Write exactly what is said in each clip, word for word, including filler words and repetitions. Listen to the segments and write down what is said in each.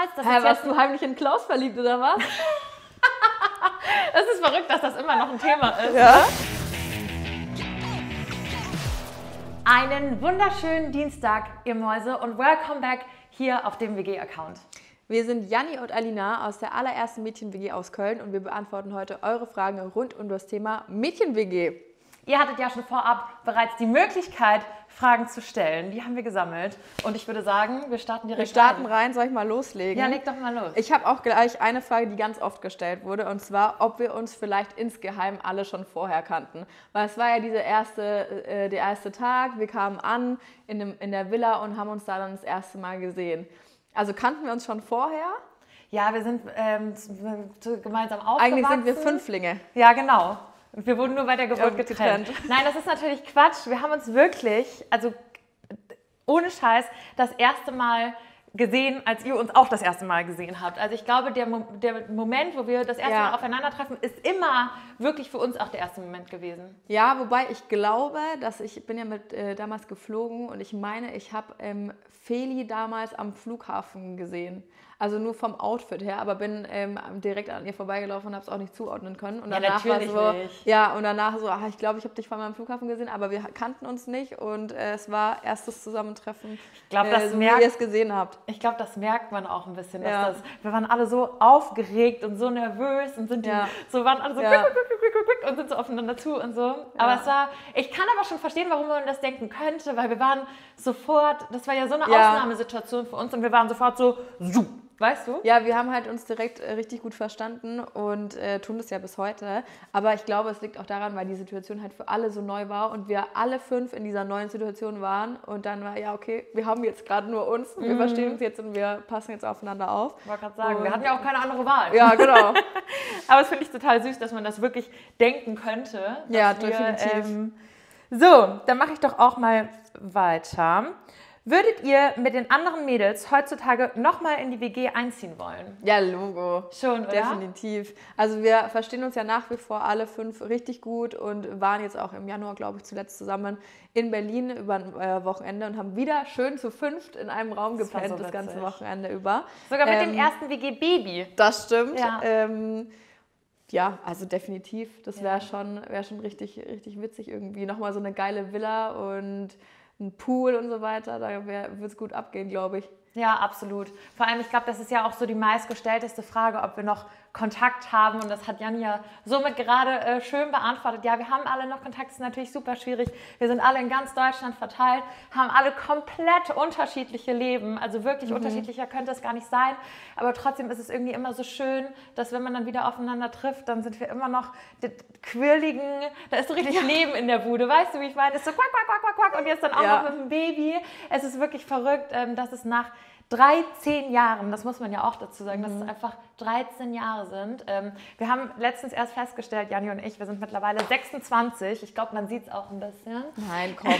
Surprise. Das Hä, warst du heimlich in Klaus verliebt, oder was? Das ist verrückt, dass das immer noch ein Thema ist. Ja. Einen wunderschönen Dienstag, ihr Mäuse, und welcome back hier auf dem W G-Account. Wir sind Jani und Alina aus der allerersten Mädchen-W G aus Köln und wir beantworten heute eure Fragen rund um das Thema Mädchen-W G. Ihr hattet ja schon vorab bereits die Möglichkeit, Fragen zu stellen. Die haben wir gesammelt. Und ich würde sagen, wir starten direkt rein. Wir starten rein. rein. Soll ich mal loslegen? Ja, leg doch mal los. Ich habe auch gleich eine Frage, die ganz oft gestellt wurde. Und zwar, ob wir uns vielleicht insgeheim alle schon vorher kannten. Weil es war ja diese erste, äh, der erste Tag. Wir kamen an in, dem, in der Villa und haben uns da dann das erste Mal gesehen. Also kannten wir uns schon vorher? Ja, wir sind ähm, gemeinsam aufgewachsen. Eigentlich sind wir Fünflinge. Ja, genau. Wir wurden nur bei der Geburt getrennt. getrennt. Nein, das ist natürlich Quatsch. Wir haben uns wirklich, also ohne Scheiß, das erste Mal gesehen, als ihr uns auch das erste Mal gesehen habt. Also ich glaube, der, Mo der Moment, wo wir das erste ja. Mal aufeinandertreffen, ist immer wirklich für uns auch der erste Moment gewesen. Ja, wobei ich glaube, dass ich bin ja mit äh, damals geflogen und ich meine, ich habe ähm, Feli damals am Flughafen gesehen. Also nur vom Outfit her, aber bin ähm, direkt an ihr vorbeigelaufen und habe es auch nicht zuordnen können. Und ja, danach natürlich war so, nicht. Ja, und danach so, ach, ich glaube, ich habe dich vor meinem Flughafen gesehen, aber wir kannten uns nicht und äh, es war erstes Zusammentreffen, ich glaub, das äh, so merkt, wie ihr es gesehen habt. Ich glaube, das merkt man auch ein bisschen. Dass ja. das, wir waren alle so aufgeregt und so nervös und sind ja. die, so waren alle so ja. quick, quick, quick, quick, quick und sind so aufeinander zu und so. Ja. Aber es war, ich kann aber schon verstehen, warum man das denken könnte, weil wir waren sofort, das war ja so eine ja. Ausnahmesituation für uns und wir waren sofort so, so. Weißt du? Ja, wir haben halt uns direkt äh, richtig gut verstanden und äh, tun das ja bis heute. Aber ich glaube, es liegt auch daran, weil die Situation halt für alle so neu war und wir alle fünf in dieser neuen Situation waren. Und dann war, ja, okay, wir haben jetzt gerade nur uns, wir mhm. verstehen uns jetzt und wir passen jetzt aufeinander auf. Ich wollte gerade sagen, und wir hatten ja auch keine andere Wahl. Ja, genau. Aber es finde ich total süß, dass man das wirklich denken könnte. Ja, wir, definitiv. Ähm, so, dann mache ich doch auch mal weiter. Würdet ihr mit den anderen Mädels heutzutage nochmal in die W G einziehen wollen? Ja, Logo. Schon, oder? Definitiv. Also wir verstehen uns ja nach wie vor alle fünf richtig gut und waren jetzt auch im Januar, glaube ich, zuletzt zusammen in Berlin über ein Wochenende und haben wieder schön zu fünft in einem Raum gepennt, das, so das ganze Wochenende über. Sogar mit ähm, dem ersten W G-Baby. Das stimmt. Ja. Ähm, Ja, also definitiv. Das wäre ja. schon, wär schon richtig, richtig witzig irgendwie. Nochmal so eine geile Villa und ein Pool und so weiter. Da wird es gut abgehen, glaube ich. Ja, absolut. Vor allem, ich glaube, das ist ja auch so die meistgestellteste Frage, ob wir noch Kontakt haben. Und das hat Jani ja somit gerade äh, schön beantwortet. Ja, wir haben alle noch Kontakt. Das ist natürlich super schwierig. Wir sind alle in ganz Deutschland verteilt, haben alle komplett unterschiedliche Leben. Also wirklich mhm. unterschiedlicher könnte es gar nicht sein. Aber trotzdem ist es irgendwie immer so schön, dass wenn man dann wieder aufeinander trifft, dann sind wir immer noch die quirligen, da ist so richtig ja. Leben in der Bude. Weißt du, wie ich meine? Es ist so quack, quack, quack, quack, quack. Und jetzt dann auch ja. noch mit dem Baby. Es ist wirklich verrückt, ähm, dass es nach dreizehn Jahren, das muss man ja auch dazu sagen, mhm. dass es einfach dreizehn Jahre sind. Ähm, wir haben letztens erst festgestellt, Jani und ich, wir sind mittlerweile sechsundzwanzig. Ich glaube, man sieht es auch ein bisschen. Nein, komm.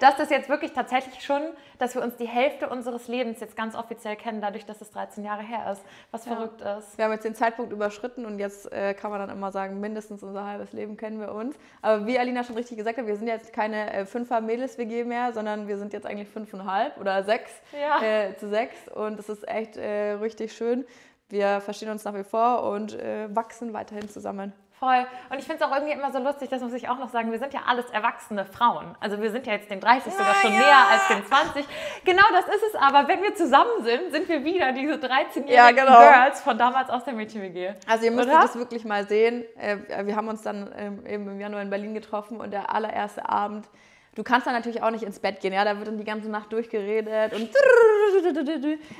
Dass das jetzt wirklich tatsächlich schon, dass wir uns die Hälfte unseres Lebens jetzt ganz offiziell kennen, dadurch, dass es dreizehn Jahre her ist. Was ja. verrückt ist. Wir haben jetzt den Zeitpunkt überschritten und jetzt äh, kann man dann immer sagen, mindestens unser halbes Leben kennen wir uns. Aber wie Alina schon richtig gesagt hat, wir sind jetzt keine äh, Fünfer-Mädels-W G mehr, sondern wir sind jetzt eigentlich fünfeinhalb oder sechs. Ja. Äh, Äh, zu sechs und das ist echt äh, richtig schön. Wir verstehen uns nach wie vor und äh, wachsen weiterhin zusammen. Voll. Und ich finde es auch irgendwie immer so lustig, das muss ich auch noch sagen, wir sind ja alles erwachsene Frauen. Also wir sind ja jetzt den dreißig sogar ja, schon ja. näher als den zwanzig. Genau das ist es aber. Wenn wir zusammen sind, sind wir wieder diese dreizehnjährigen ja, genau. Girls von damals aus der Mädchen-W G. Also ihr müsst das wirklich mal sehen. Äh, wir haben uns dann ähm, eben im Januar in Berlin getroffen und der allererste Abend. Du kannst dann natürlich auch nicht ins Bett gehen, ja, da wird dann die ganze Nacht durchgeredet und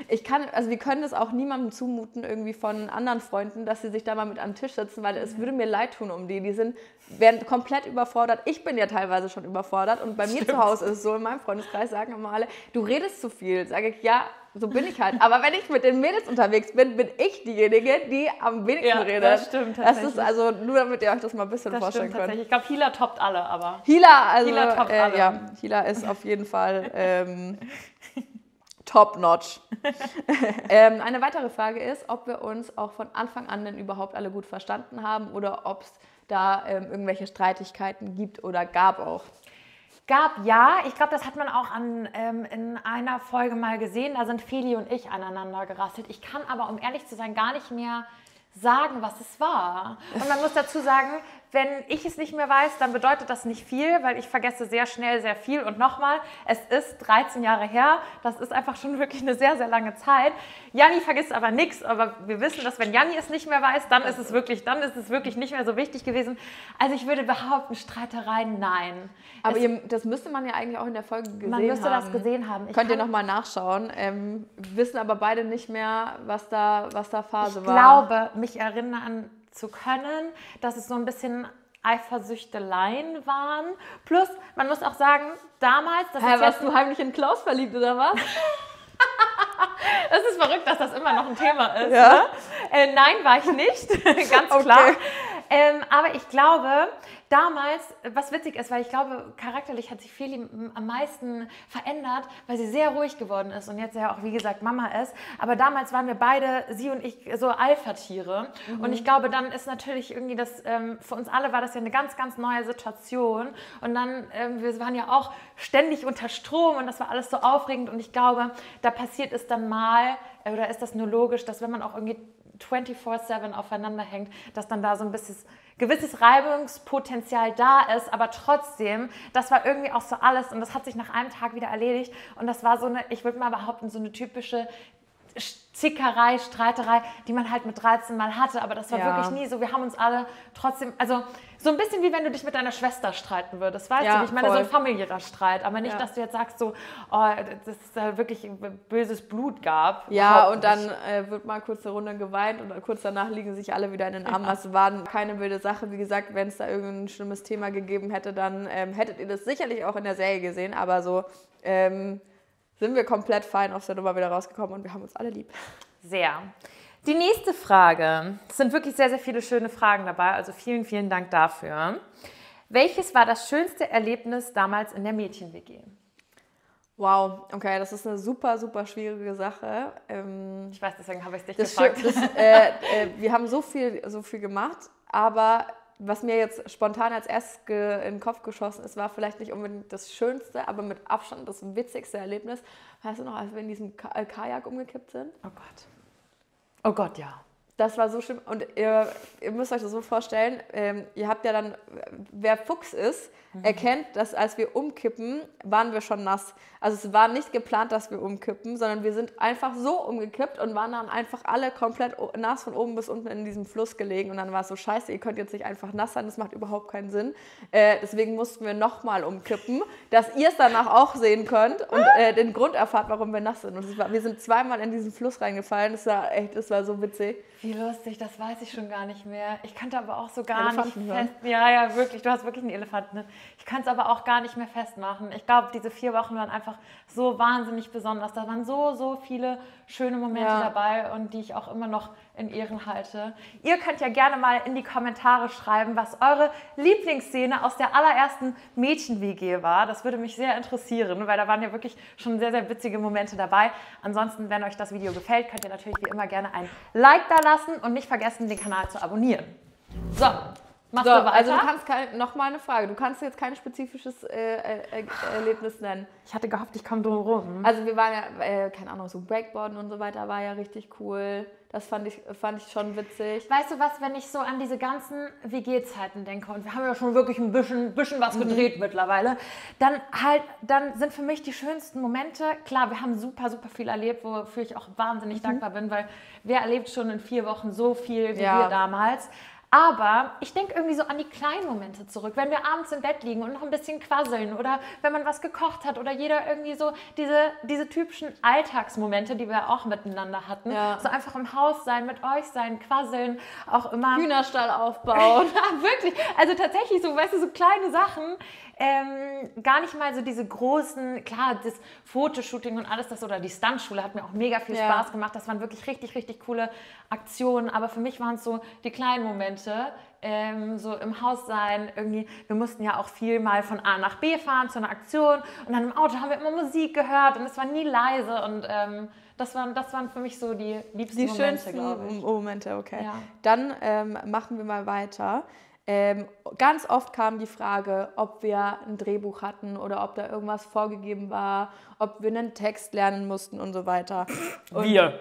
ich kann, also wir können es auch niemandem zumuten irgendwie von anderen Freunden, dass sie sich da mal mit am Tisch setzen, weil es würde mir leid tun um die, die sind, werden komplett überfordert, ich bin ja teilweise schon überfordert und bei mir Stimmt. zu Hause ist es so, in meinem Freundeskreis sagen immer alle, du redest zu viel, sage ich, ja, so bin ich halt. Aber wenn ich mit den Mädels unterwegs bin, bin ich diejenige, die am wenigsten ja, redet. Das stimmt tatsächlich. Das ist also nur, damit ihr euch das mal ein bisschen das vorstellen könnt. Ich glaube, Hila toppt alle, aber... Hila, also... Hila toppt äh, alle. Ja, Hila ist auf jeden Fall ähm, top-notch. ähm, eine weitere Frage ist, ob wir uns auch von Anfang an denn überhaupt alle gut verstanden haben oder ob es da ähm, irgendwelche Streitigkeiten gibt oder gab auch. gab, ja, ich glaube, das hat man auch an, ähm, in einer Folge mal gesehen, da sind Feli und ich aneinander gerasselt. Ich kann aber, um ehrlich zu sein, gar nicht mehr sagen, was es war. Und man muss dazu sagen, wenn ich es nicht mehr weiß, dann bedeutet das nicht viel, weil ich vergesse sehr schnell sehr viel. Und nochmal, es ist dreizehn Jahre her, das ist einfach schon wirklich eine sehr, sehr lange Zeit. Jani vergisst aber nichts, aber wir wissen, dass wenn Jani es nicht mehr weiß, dann ist es wirklich, dann ist es wirklich nicht mehr so wichtig gewesen. Also ich würde behaupten, Streitereien, nein. Aber es, ihr, das müsste man ja eigentlich auch in der Folge gesehen haben. Man müsste haben. das gesehen haben. Ich Könnt ihr nochmal nachschauen. Ähm, wissen aber beide nicht mehr, was da, was da Phase ich war. Ich glaube, mich erinnern zu können, dass es so ein bisschen Eifersüchteleien waren. Plus, man muss auch sagen, damals... Das Hä, warst du heimlich in Klaus verliebt, oder was? Das ist verrückt, dass das immer noch ein Thema ist. Ja. Ne? Äh, nein, war ich nicht, ganz klar. Okay. Ähm, aber ich glaube, damals, was witzig ist, weil ich glaube, charakterlich hat sich Feli am meisten verändert, weil sie sehr ruhig geworden ist und jetzt ja auch, wie gesagt, Mama ist. Aber damals waren wir beide, sie und ich, so Alpha-Tiere. Mhm. Und ich glaube, dann ist natürlich irgendwie das, ähm, für uns alle war das ja eine ganz, ganz neue Situation. Und dann, ähm, wir waren ja auch ständig unter Strom und das war alles so aufregend. Und ich glaube, da passiert es dann mal, äh, oder ist das nur logisch, dass wenn man auch irgendwie vierundzwanzig sieben aufeinander hängt, dass dann da so ein bisschen gewisses Reibungspotenzial da ist, aber trotzdem, das war irgendwie auch so alles und das hat sich nach einem Tag wieder erledigt und das war so eine, ich würde mal behaupten, so eine typische Zickerei, Streiterei, die man halt mit dreizehn mal hatte, aber das war ja wirklich nie so, wir haben uns alle trotzdem, also so ein bisschen wie wenn du dich mit deiner Schwester streiten würdest, weißt ja, du, ich meine voll. so ein familiärer Streit, aber nicht, ja. dass du jetzt sagst so, oh, das ist da wirklich böses Blut gab. Ja, und dann äh, wird mal kurz eine Runde geweint und kurz danach liegen sich alle wieder in den Armen. Ja. Das war keine wilde Sache, wie gesagt, wenn es da irgendein schlimmes Thema gegeben hätte, dann ähm, hättet ihr das sicherlich auch in der Serie gesehen, aber so, ähm, sind wir komplett fein aus der Nummer wieder rausgekommen und wir haben uns alle lieb. Sehr. Die nächste Frage. Es sind wirklich sehr, sehr viele schöne Fragen dabei, also vielen, vielen Dank dafür. Welches war das schönste Erlebnis damals in der Mädchen-W G? Wow, okay, das ist eine super, super schwierige Sache. Ähm, ich weiß, deswegen habe ich dich gefragt. Das, äh, äh, wir haben so viel, so viel gemacht, aber was mir jetzt spontan als erstes in den Kopf geschossen ist, war vielleicht nicht unbedingt das schönste, aber mit Abstand das witzigste Erlebnis. Weißt du noch, als wir in diesem Kajak umgekippt sind? Oh Gott. Oh Gott, ja. Das war so schlimm. Und ihr, ihr müsst euch das so vorstellen, ähm, ihr habt ja dann, wer Fuchs ist, mhm. erkennt, dass als wir umkippen, waren wir schon nass. Also es war nicht geplant, dass wir umkippen, sondern wir sind einfach so umgekippt und waren dann einfach alle komplett nass von oben bis unten in diesem Fluss gelegen. Und dann war es so, scheiße, ihr könnt jetzt nicht einfach nass sein, das macht überhaupt keinen Sinn. Äh, deswegen mussten wir nochmal umkippen, dass ihr es danach auch sehen könnt und äh, den Grund erfahrt, warum wir nass sind. Und es war, wir sind zweimal in diesen Fluss reingefallen, das war echt, das war so witzig. Wie lustig, das weiß ich schon gar nicht mehr. Ich kannte aber auch so gar Elefanten nicht fest... Ja, ja, wirklich, du hast wirklich einen Elefanten. Ne? Ich kann es aber auch gar nicht mehr festmachen. Ich glaube, diese vier Wochen waren einfach so wahnsinnig besonders. Da waren so, so viele schöne Momente ja. dabei und die ich auch immer noch in Ehren halte. Ihr könnt ja gerne mal in die Kommentare schreiben, was eure Lieblingsszene aus der allerersten Mädchen-W G war. Das würde mich sehr interessieren, weil da waren ja wirklich schon sehr, sehr witzige Momente dabei. Ansonsten, wenn euch das Video gefällt, könnt ihr natürlich wie immer gerne ein Like da lassen und nicht vergessen, den Kanal zu abonnieren. So, machst so, du weiter. Also du kannst kein, noch mal eine Frage. Du kannst jetzt kein spezifisches äh, äh, Erlebnis nennen. Ich hatte gehofft, ich komme drum rum. Also wir waren ja, äh, keine Ahnung, so Breakboarden und so weiter war ja richtig cool. Das fand ich, fand ich schon witzig. Weißt du was, wenn ich so an diese ganzen W G-Zeiten denke, und wir haben ja schon wirklich ein bisschen, bisschen was gedreht mhm. mittlerweile, dann, halt, dann sind für mich die schönsten Momente, klar, wir haben super, super viel erlebt, wofür ich auch wahnsinnig mhm. dankbar bin, weil wer erlebt schon in vier Wochen so viel wie ja. wir damals. Aber ich denke irgendwie so an die kleinen Momente zurück, wenn wir abends im Bett liegen und noch ein bisschen quasseln oder wenn man was gekocht hat oder jeder irgendwie so diese, diese typischen Alltagsmomente, die wir auch miteinander hatten. Ja. So einfach im Haus sein, mit euch sein, quasseln, auch immer... Hühnerstall aufbauen. Ja, wirklich. Also tatsächlich so, weißt du, so kleine Sachen. Ähm, gar nicht mal so diese großen, klar, das Fotoshooting und alles das oder die Stuntschule hat mir auch mega viel ja. Spaß gemacht. Das waren wirklich richtig, richtig coole Aktionen. Aber für mich waren es so die kleinen Momente, ähm, so im Haus sein, irgendwie, wir mussten ja auch viel mal von A nach B fahren zu einer Aktion und dann im Auto haben wir immer Musik gehört und es war nie leise und ähm, das waren, das waren für mich so die liebsten die Momente, glaube ich. Die schönsten Momente, okay. Ja. Dann ähm, machen wir mal weiter. Ähm, ganz oft kam die Frage, ob wir ein Drehbuch hatten oder ob da irgendwas vorgegeben war, ob wir einen Text lernen mussten und so weiter. Und wir.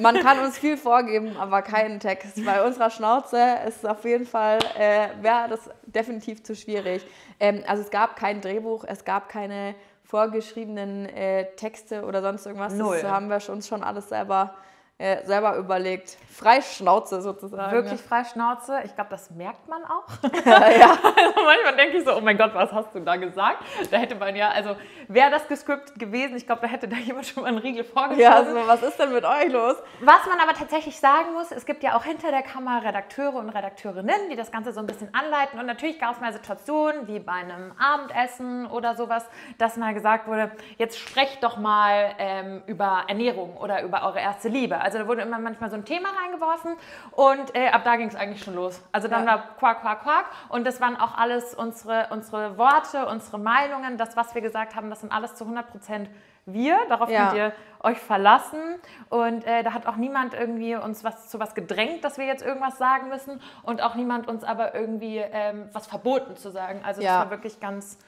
Man kann uns viel vorgeben, aber keinen Text. Bei unserer Schnauze ist es auf jeden Fall, äh, wäre das definitiv zu schwierig. Ähm, also es gab kein Drehbuch, es gab keine vorgeschriebenen äh, Texte oder sonst irgendwas. Null. Das haben wir uns schon alles selber... Äh, selber überlegt. Freischnauze sozusagen. Wirklich Freischnauze. Ich glaube, das merkt man auch. Ja, ja. Also manchmal denke ich so, oh mein Gott, was hast du da gesagt? Da hätte man ja, also wäre das gescriptet gewesen, ich glaube, da hätte da jemand schon mal einen Riegel vorgeschoben. Ja, also was ist denn mit euch los? Was man aber tatsächlich sagen muss, es gibt ja auch hinter der Kamera Redakteure und Redakteurinnen, die das Ganze so ein bisschen anleiten. Und natürlich gab es mal Situationen, wie bei einem Abendessen oder sowas, dass mal gesagt wurde, jetzt sprecht doch mal ähm, über Ernährung oder über eure erste Liebe. Also da wurde immer manchmal so ein Thema reingeworfen und äh, ab da ging es eigentlich schon los. Also dann ja. war Quack, Quack, Quack und das waren auch alles unsere, unsere Worte, unsere Meinungen, das, was wir gesagt haben, das sind alles zu hundert Prozent wir. Darauf ja. könnt ihr euch verlassen und äh, da hat auch niemand irgendwie uns was, zu was gedrängt, dass wir jetzt irgendwas sagen müssen und auch niemand uns aber irgendwie ähm, was verboten zu sagen. Also ja. das war wirklich ganz,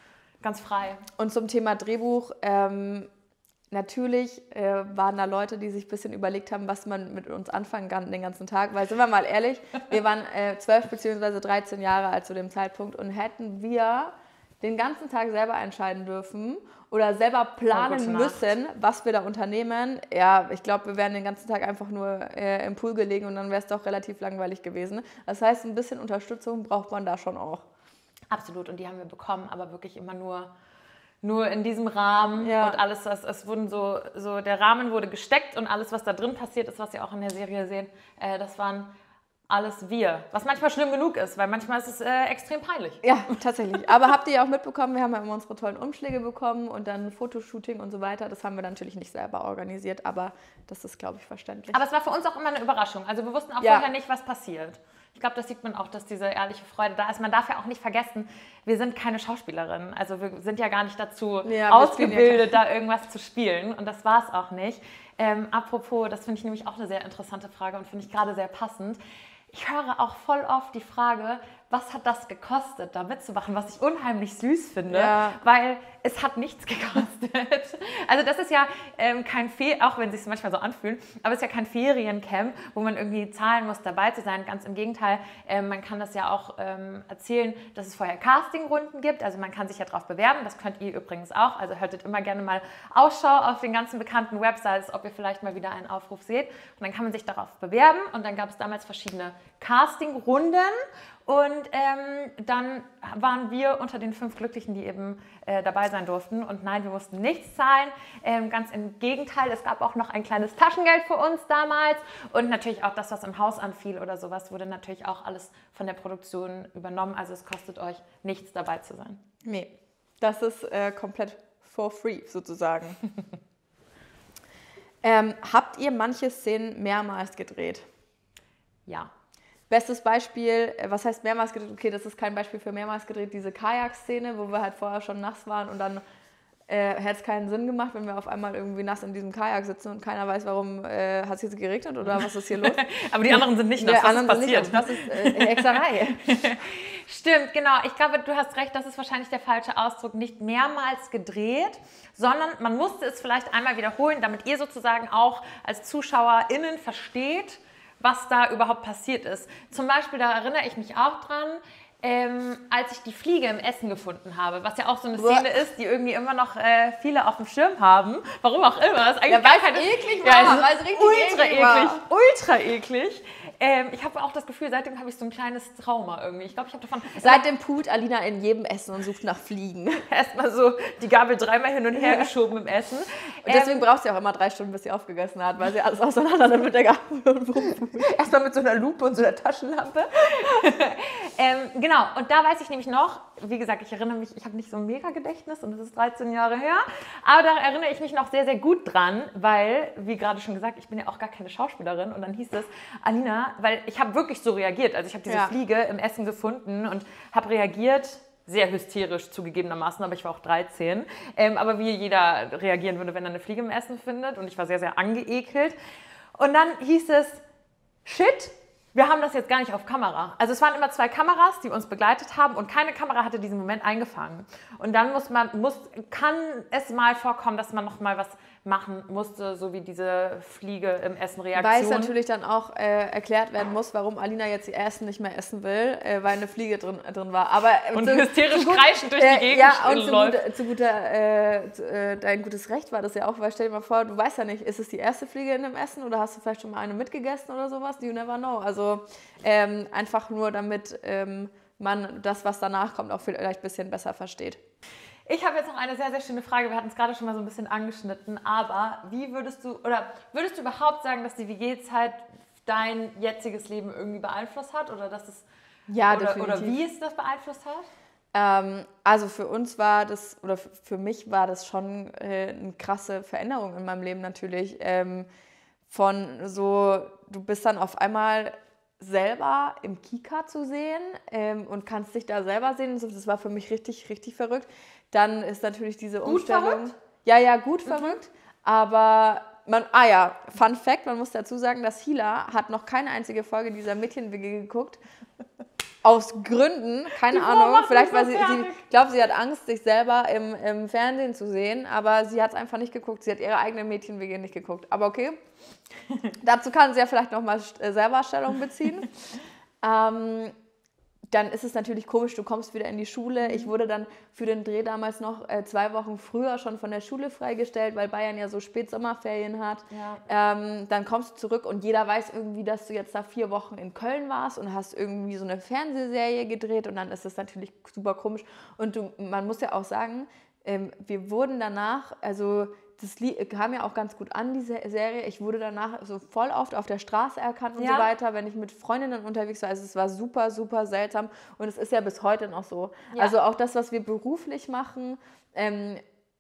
ganz frei. Und zum Thema Drehbuch... Ähm Natürlich äh, waren da Leute, die sich ein bisschen überlegt haben, was man mit uns anfangen kann den ganzen Tag. Weil, sind wir mal ehrlich, wir waren äh, zwölf bzw. dreizehn Jahre alt zu dem Zeitpunkt und hätten wir den ganzen Tag selber entscheiden dürfen oder selber planen müssen, was wir da unternehmen. Ja, ich glaube, wir wären den ganzen Tag einfach nur äh, im Pool gelegen und dann wäre es doch relativ langweilig gewesen. Das heißt, ein bisschen Unterstützung braucht man da schon auch. Absolut, und die haben wir bekommen, aber wirklich immer nur... Nur in diesem Rahmen ja. und alles, was, es wurden so, so, der Rahmen wurde gesteckt und alles, was da drin passiert ist, was ihr auch in der Serie seht, äh, das waren alles wir. Was manchmal schlimm genug ist, weil manchmal ist es äh, extrem peinlich. Ja, tatsächlich. Aber habt ihr ja auch mitbekommen, wir haben ja immer unsere tollen Umschläge bekommen und dann Fotoshooting und so weiter. Das haben wir natürlich nicht selber organisiert, aber das ist, glaube ich, verständlich. Aber es war für uns auch immer eine Überraschung. Also wir wussten auch ja. vorher nicht, was passiert. Ich glaube, das sieht man auch, dass diese ehrliche Freude da ist. Man darf ja auch nicht vergessen, wir sind keine Schauspielerinnen. Also wir sind ja gar nicht dazu ja, ausgebildet, ja da irgendwas zu spielen. Und das war es auch nicht. Ähm, apropos, das finde ich nämlich auch eine sehr interessante Frage und finde ich gerade sehr passend. Ich höre auch voll oft die Frage, was hat das gekostet, da mitzumachen, was ich unheimlich süß finde, ja. weil es hat nichts gekostet. Also das ist ja ähm, kein Fe- auch wenn es sich manchmal so anfühlen, aber es ist ja kein Feriencamp, wo man irgendwie zahlen muss, dabei zu sein. Ganz im Gegenteil, ähm, man kann das ja auch ähm, erzählen, dass es vorher Castingrunden gibt, also man kann sich ja drauf bewerben, das könnt ihr übrigens auch. Also haltet immer gerne mal Ausschau auf den ganzen bekannten Websites, ob ihr vielleicht mal wieder einen Aufruf seht. Und dann kann man sich darauf bewerben und dann gab es damals verschiedene Castingrunden und ähm, dann waren wir unter den fünf Glücklichen, die eben äh, dabei sein durften und nein, wir mussten nichts zahlen, ähm, ganz im Gegenteil, es gab auch noch ein kleines Taschengeld für uns damals und natürlich auch das, was im Haus anfiel oder sowas, wurde natürlich auch alles von der Produktion übernommen, also es kostet euch nichts dabei zu sein. Nee, das ist äh, komplett for free sozusagen. ähm, habt ihr manche Szenen mehrmals gedreht? Ja. Bestes Beispiel, was heißt mehrmals gedreht? Okay, das ist kein Beispiel für mehrmals gedreht, diese Kajak-Szene, wo wir halt vorher schon nass waren und dann äh, hätte es keinen Sinn gemacht, wenn wir auf einmal irgendwie nass in diesem Kajak sitzen und keiner weiß, warum, äh, hat es jetzt geregnet oder was ist hier los? Aber die anderen sind nicht nass, was ist passiert? Das ist äh, Exerei. Stimmt, genau. Ich glaube, du hast recht, das ist wahrscheinlich der falsche Ausdruck. Nicht mehrmals gedreht, sondern man musste es vielleicht einmal wiederholen, damit ihr sozusagen auch als ZuschauerInnen versteht, was da überhaupt passiert ist. Zum Beispiel, da erinnere ich mich auch dran, ähm, als ich die Fliege im Essen gefunden habe, was ja auch so eine Szene ist, die irgendwie immer noch äh, viele auf dem Schirm haben. Warum auch immer. Ist eigentlich ja, weil es eklig war. Ja, es ist ultra eklig. eklig ultra eklig. Ähm, ich habe auch das Gefühl, seitdem habe ich so ein kleines Trauma irgendwie. Ich glaube, ich habe davon... Seitdem put Alina in jedem Essen und sucht nach Fliegen. Erstmal so die Gabel dreimal hin und her geschoben im Essen. Und deswegen ähm, braucht sie auch immer drei Stunden, bis sie aufgegessen hat, weil sie alles auseinander mit der Gabel und Wuppen. Erstmal mit so einer Lupe und so einer Taschenlampe. ähm, genau, und da weiß ich nämlich noch, wie gesagt, ich erinnere mich, ich habe nicht so ein Mega-Gedächtnis und das ist dreizehn Jahre her, aber da erinnere ich mich noch sehr, sehr gut dran, weil, wie gerade schon gesagt, ich bin ja auch gar keine Schauspielerin und dann hieß es, Alina, weil ich habe wirklich so reagiert. Also ich habe diese ja. Fliege im Essen gefunden und habe reagiert, sehr hysterisch zugegebenermaßen, aber ich war auch dreizehn. Ähm, aber wie jeder reagieren würde, wenn er eine Fliege im Essen findet. Und ich war sehr, sehr angeekelt. Und dann hieß es, shit, Wir haben das jetzt gar nicht auf Kamera. Also es waren immer zwei Kameras, die uns begleitet haben und keine Kamera hatte diesen Moment eingefangen. Und dann muss man, muss, kann es mal vorkommen, dass man noch mal was machen musste, so wie diese Fliege im Essen-Reaktion. Weil es natürlich dann auch äh, erklärt werden muss, warum Alina jetzt ihr Essen nicht mehr essen will, äh, weil eine Fliege drin, drin war. Aber, äh, und zu, hysterisch zu kreischend gut, durch die Gegend läuft. Äh, ja, und zu, gut, zu guter, äh, zu, äh, dein gutes Recht war das ja auch, weil stell dir mal vor, du weißt ja nicht, ist es die erste Fliege in dem Essen oder hast du vielleicht schon mal eine mitgegessen oder sowas? You never know. Also ähm, einfach nur, damit ähm, man das, was danach kommt, auch vielleicht ein bisschen besser versteht. Ich habe jetzt noch eine sehr, sehr schöne Frage. Wir hatten es gerade schon mal so ein bisschen angeschnitten, aber wie würdest du, oder würdest du überhaupt sagen, dass die W G-Zeit dein jetziges Leben irgendwie beeinflusst hat? Oder dass es, ja, oder, definitiv. Oder wie es das beeinflusst hat? Ähm, also für uns war das, oder für mich war das schon äh, eine krasse Veränderung in meinem Leben natürlich. Ähm, von so, du bist dann auf einmal selber im Kika zu sehen ähm, und kannst dich da selber sehen. Das war für mich richtig, richtig verrückt. Dann ist natürlich diese Umstellung... Gut verrückt? Ja, ja, gut mhm. verrückt. Aber, man, ah ja, Fun Fact, man muss dazu sagen, dass Hila hat noch keine einzige Folge dieser Mädchen-W G geguckt. Aus Gründen, keine Ahnung. Vielleicht, weil sie, sie ich glaube, sie hat Angst, sich selber im, im Fernsehen zu sehen. Aber sie hat es einfach nicht geguckt. Sie hat ihre eigene Mädchen-W G nicht geguckt. Aber okay, dazu kann sie ja vielleicht nochmal selber Stellung beziehen. ähm... Dann ist es natürlich komisch, du kommst wieder in die Schule. Ich wurde dann für den Dreh damals noch äh, zwei Wochen früher schon von der Schule freigestellt, weil Bayern ja so spät Sommerferien hat. Ja. Ähm, dann kommst du zurück und jeder weiß irgendwie, dass du jetzt da vier Wochen in Köln warst und hast irgendwie so eine Fernsehserie gedreht und dann ist das natürlich super komisch. Und du, man muss ja auch sagen, ähm, wir wurden danach, also... Das kam ja auch ganz gut an, diese Serie. Ich wurde danach so voll oft auf der Straße erkannt und ja. so weiter, wenn ich mit Freundinnen unterwegs war. Also es war super, super seltsam und es ist ja bis heute noch so. Ja. Also auch das, was wir beruflich machen, ähm,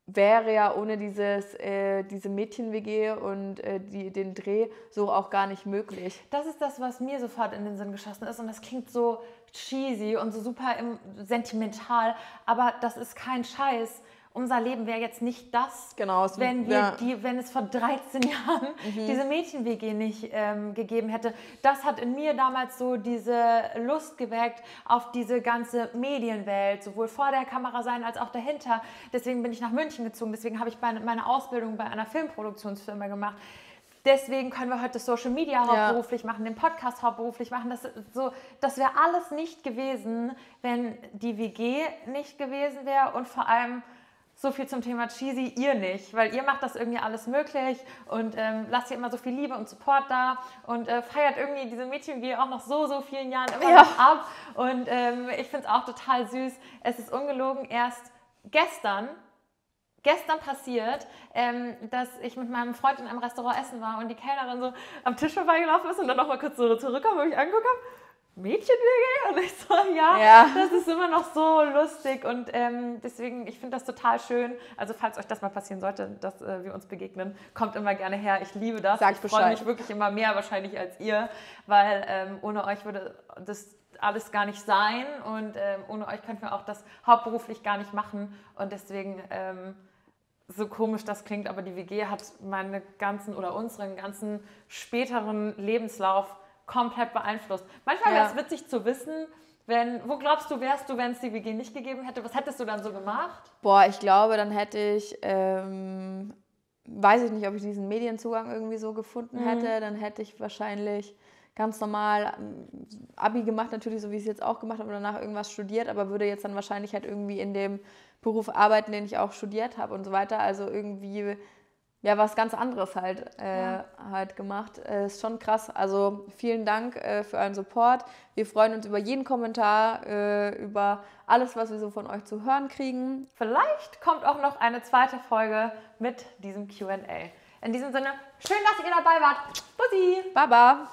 wäre ja ohne dieses, äh, diese Mädchen-W G und äh, die, den Dreh so auch gar nicht möglich. Das ist das, was mir sofort in den Sinn geschossen ist und das klingt so cheesy und so super sentimental, aber das ist kein Scheiß. Unser Leben wäre jetzt nicht das, genau, es wenn, wir ja. die, wenn es vor dreizehn Jahren mhm. diese Mädchen-W G nicht ähm, gegeben hätte. Das hat in mir damals so diese Lust geweckt auf diese ganze Medienwelt, sowohl vor der Kamera sein als auch dahinter. Deswegen bin ich nach München gezogen, deswegen habe ich meine Ausbildung bei einer Filmproduktionsfirma gemacht. Deswegen können wir heute das Social Media hauptberuflich ja. machen, den Podcast hauptberuflich machen. Das, so, das wäre alles nicht gewesen, wenn die W G nicht gewesen wäre und vor allem... So viel zum Thema cheesy, ihr nicht, weil ihr macht das irgendwie alles möglich und ähm, lasst hier immer so viel Liebe und Support da und äh, feiert irgendwie diese Mädchen-W G auch noch so, so vielen Jahren immer ja. noch ab und ähm, ich finde es auch total süß. Es ist ungelogen erst gestern, gestern passiert, ähm, dass ich mit meinem Freund in einem Restaurant essen war und die Kellnerin so am Tisch vorbeigelaufen ist und dann nochmal kurz so zurückkommt, wo ich angeguckt habe. Mädchen-W G? Und ich so, ja, ja, das ist immer noch so lustig und ähm, deswegen, ich finde das total schön. Also falls euch das mal passieren sollte, dass äh, wir uns begegnen, kommt immer gerne her. Ich liebe das. Sag Bescheid. Ich freue mich wirklich immer mehr wahrscheinlich als ihr, weil ähm, ohne euch würde das alles gar nicht sein und ähm, ohne euch könnten wir auch das hauptberuflich gar nicht machen und deswegen... Ähm, so komisch das klingt, aber die W G hat meine ganzen oder unseren ganzen späteren Lebenslauf komplett beeinflusst. Manchmal wäre es ja. witzig zu wissen, wenn, wo glaubst du, wärst du, wenn es die W G nicht gegeben hätte? Was hättest du dann so gemacht? Boah, ich glaube, dann hätte ich, ähm, weiß ich nicht, ob ich diesen Medienzugang irgendwie so gefunden mhm. hätte. Dann hätte ich wahrscheinlich ganz normal Abi gemacht, natürlich so wie ich es jetzt auch gemacht habe, danach irgendwas studiert, aber würde jetzt dann wahrscheinlich halt irgendwie in dem Beruf arbeiten, den ich auch studiert habe und so weiter. Also irgendwie... Ja, was ganz anderes halt, äh, ja. halt gemacht. Äh, ist schon krass. Also vielen Dank äh, für euren Support. Wir freuen uns über jeden Kommentar, äh, über alles, was wir so von euch zu hören kriegen. Vielleicht kommt auch noch eine zweite Folge mit diesem Q und A. In diesem Sinne, schön, dass ihr dabei wart. Bussi! Baba!